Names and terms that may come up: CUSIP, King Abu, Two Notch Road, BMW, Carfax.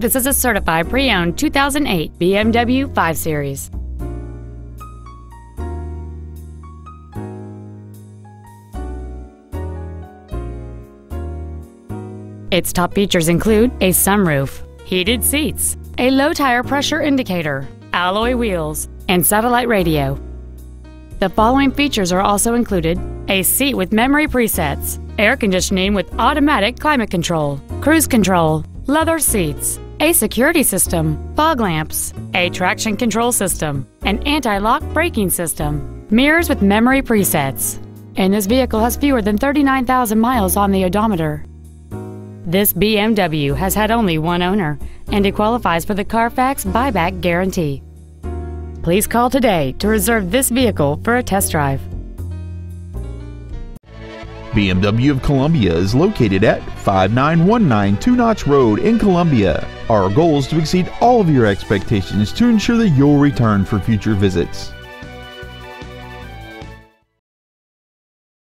This is a certified pre-owned 2008 BMW 5 Series. Its top features include a sunroof, heated seats, a low tire pressure indicator, alloy wheels, and satellite radio. The following features are also included: a seat with memory presets, air conditioning with automatic climate control, cruise control, leather seats, a security system, fog lamps, a traction control system, an anti-lock braking system, mirrors with memory presets. And this vehicle has fewer than 39,000 miles on the odometer. This BMW has had only one owner, and it qualifies for the Carfax buyback guarantee. Please call today to reserve this vehicle for a test drive. BMW of Columbia is located at 5919 Two Notch Road in Columbia. Our goal is to exceed all of your expectations to ensure that you'll return for future visits.